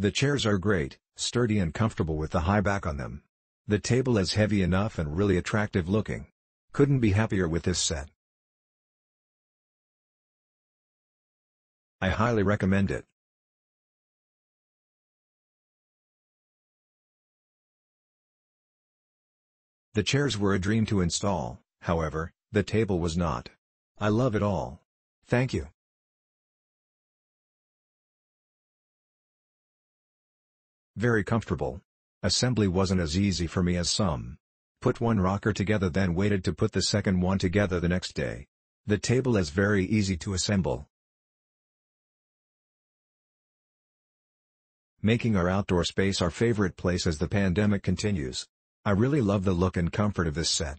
The chairs are great, sturdy and comfortable with the high back on them. The table is heavy enough and really attractive looking. Couldn't be happier with this set. I highly recommend it. The chairs were a dream to install, however, the table was not. I love it all. Thank you. Very comfortable. Assembly wasn't as easy for me as some. Put one rocker together then waited to put the second one together the next day. The table is very easy to assemble. Making our outdoor space our favorite place as the pandemic continues. I really love the look and comfort of this set.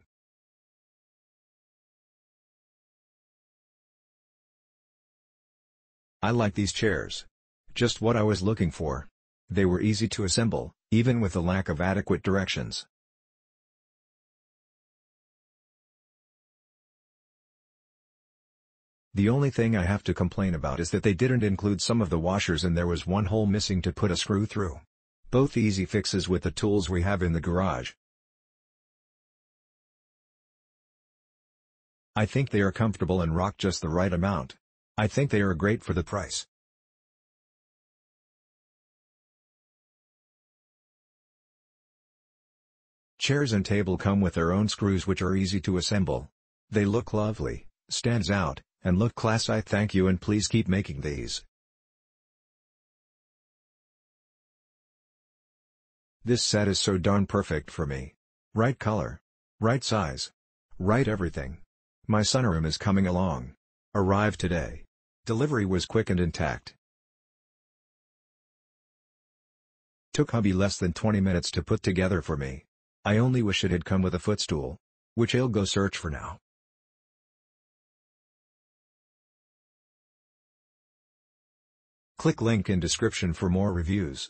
I like these chairs. Just what I was looking for. They were easy to assemble, even with the lack of adequate directions. The only thing I have to complain about is that they didn't include some of the washers and there was one hole missing to put a screw through. Both easy fixes with the tools we have in the garage. I think they are comfortable and rock just the right amount. I think they are great for the price. Chairs and table come with their own screws which are easy to assemble. They look lovely, stands out, and look class. I thank you and please keep making these. This set is so darn perfect for me. Right color. Right size. Right everything. My sunroom is coming along. Arrived today. Delivery was quick and intact. Took hubby less than 20 minutes to put together for me. I only wish it had come with a footstool, which I'll go search for now. Click link in description for more reviews.